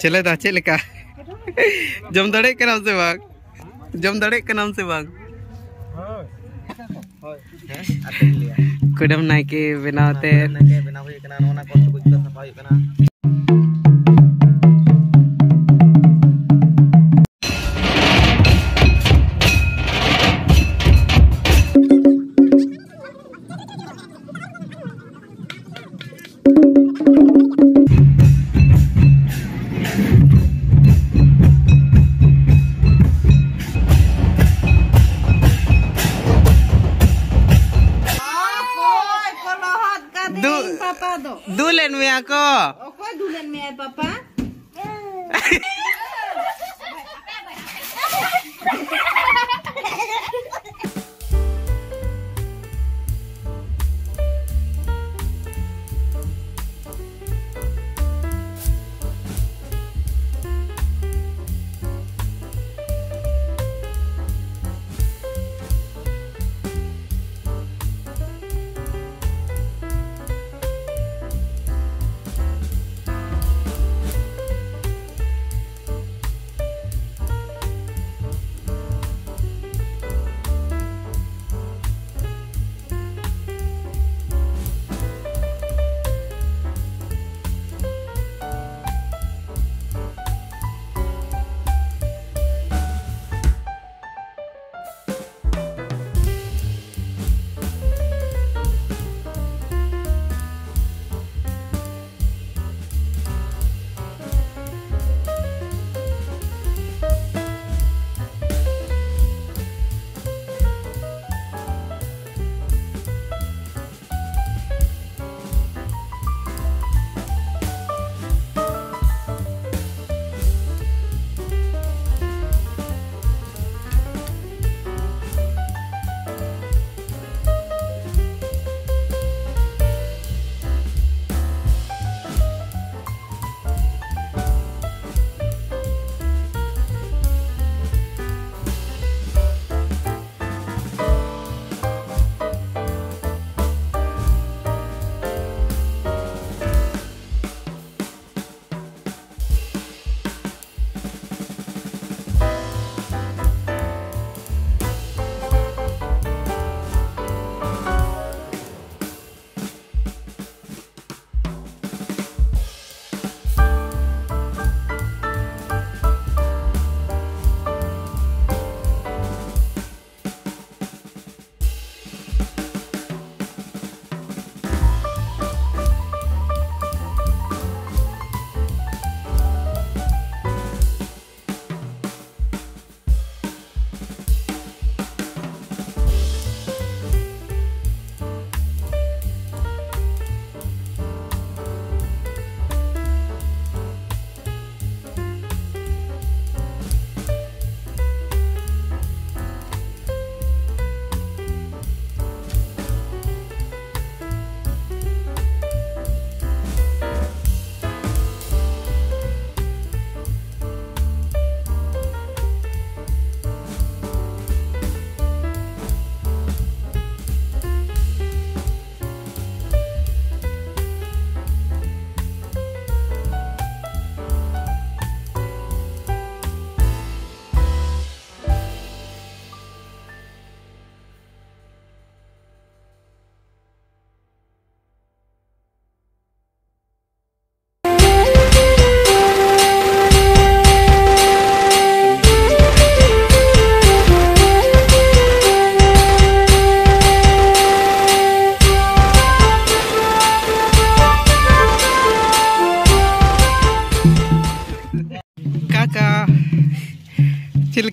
ᱪᱮᱞᱮ ᱫᱟ ᱪᱮᱫ ᱞᱮᱠᱟ ᱡᱚᱢ ᱫᱟᱲᱮᱜ ᱠᱟᱱᱟᱢ ᱥᱮ ᱵᱟᱝ ᱡᱚᱢ ᱫᱟᱲᱮᱜ ᱠᱟᱱᱟᱢ ᱥᱮ ᱵᱟᱝ ᱦᱳᱭ ᱦᱳᱭ ᱟᱛᱮᱧ ᱞᱟᱹᱭᱟ ᱠᱩᱰᱟᱹᱢ ᱱᱟᱭᱠᱮ ᱵᱮᱱᱟᱣᱛᱮ ᱱᱟᱭᱠᱮ ᱵᱮᱱᱟᱣ ᱦᱩᱭ ᱠᱟᱱᱟ ᱱᱚᱣᱟ ᱠᱚᱥᱴᱚ ᱠᱚ ᱡᱚᱛᱚ ᱥᱟᱯᱷᱟ ᱦᱩᱭᱩᱜ ᱠᱟᱱᱟ Dulen me ako. Ako dulen me ay papa.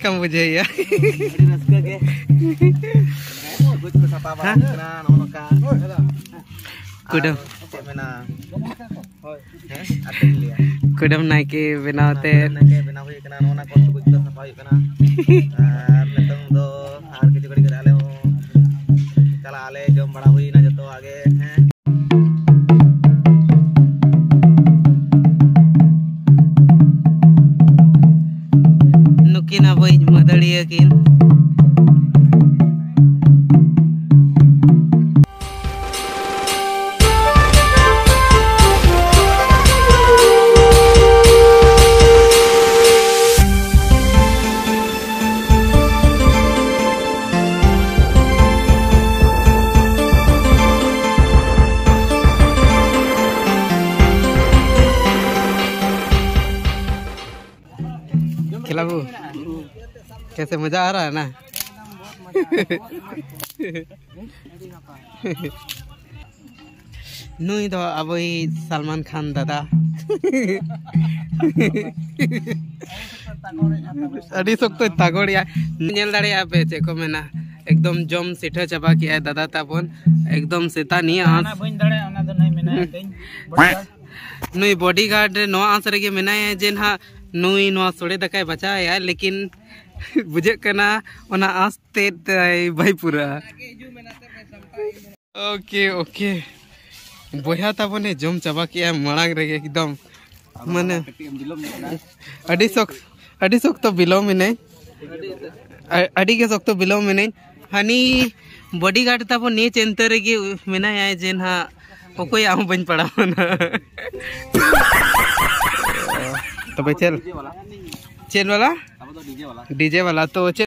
Kamu jaya. Kudam naike benawte. बाबू कैसे मजा आ रहा है ना। नुई दो अब सलमान खान दादा अड़ी सख्त तगड़िया नेल दाड़िया पे चे को मेना एकदम जम सिठा चाबा किया दादा ताबन एकदम सेता नहीं आंस बन दाड़े ओना तो नहीं मेना तई नुई बॉडीगार्ड नो आंस रे के मेना है जे ना नुई नो सोड़े दकाय बचा है लेकिन बुझे कना ओना आंस ते भाई पूरा ओके ओके बया ताबने जम चाबा किया मणांग रे एकदम माने अड़ी सख्त बिलोम नहीं अड़ी के सख्त बिलोम नहीं हानी बॉडीगार्ड ताबो ने चेंतर रे के मेना है जेन हा ओकोय आम बन पड़ा ना तबे चल चल वाला तो डीजे वाला तो चल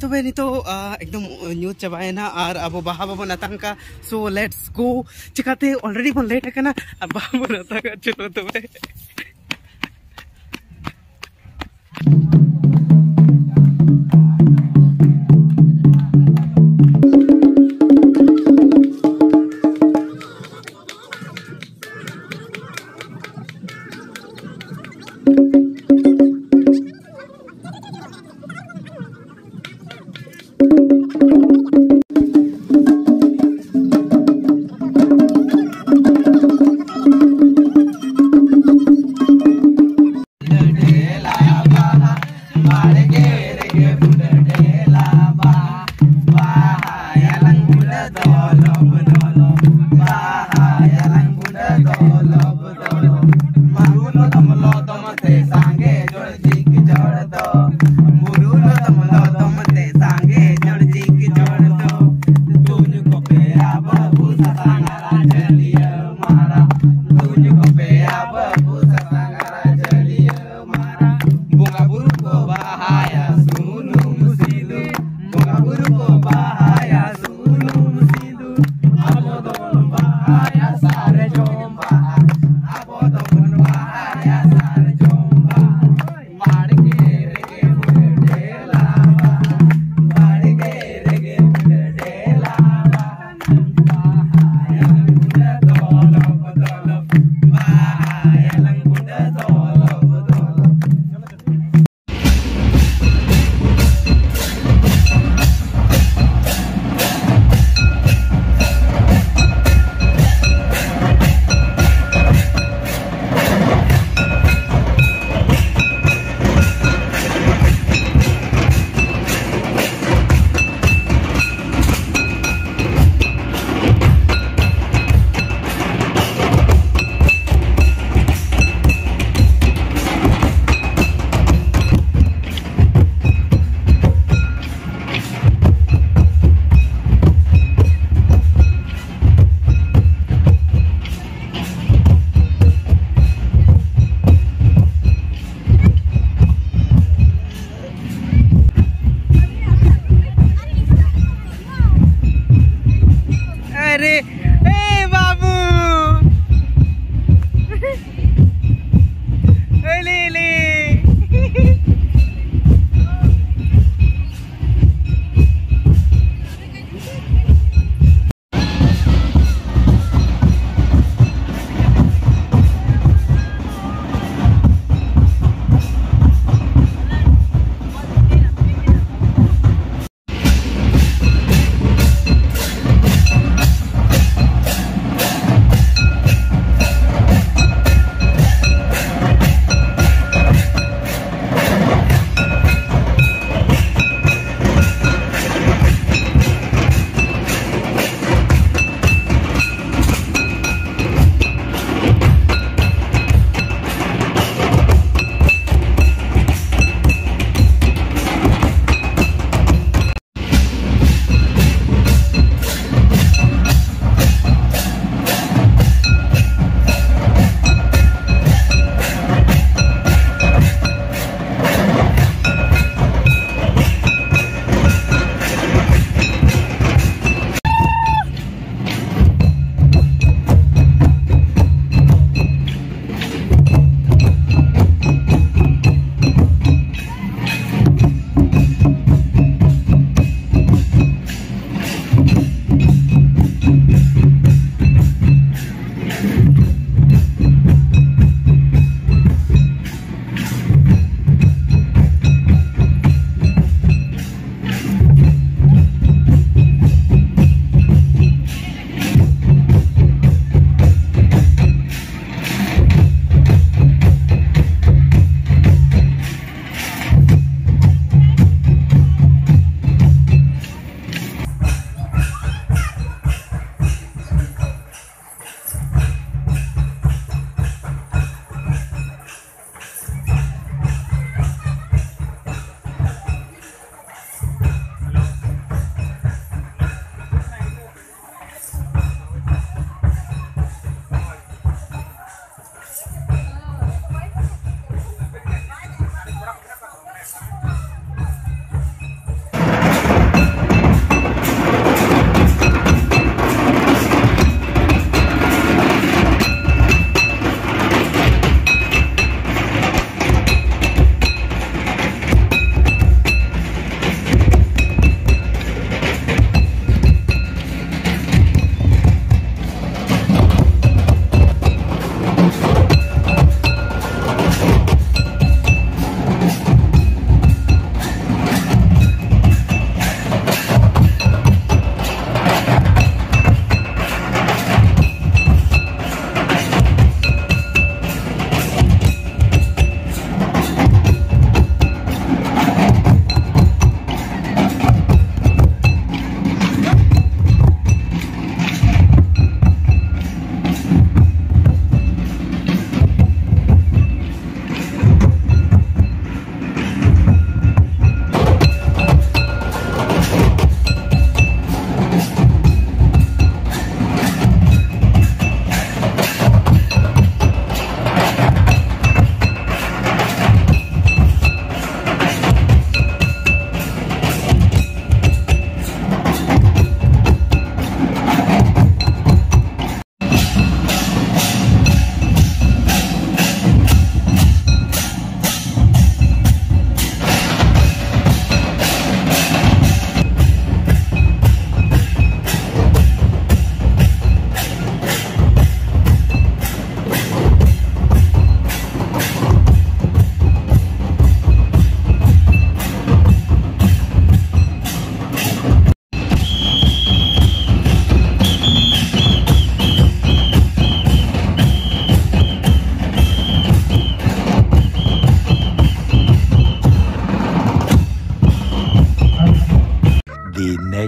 तबे नहीं तो एकदम न्यूज चबाए ना और अब बाहा बाबू नतांग का सो लेट्स गो चिकाते ऑलरेडी बन लेट है ना अब बाबू नतांग का चलो तबे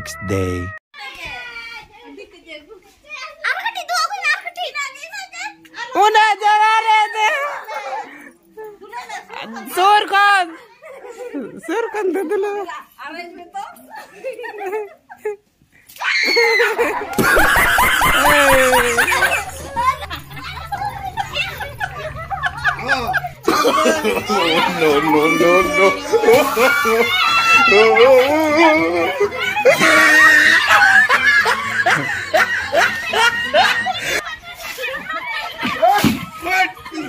next day. Oh, no.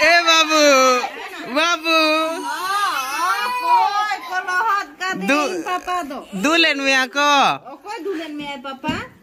Hey, Babu. Dulan me ako. Dulan me, Papa.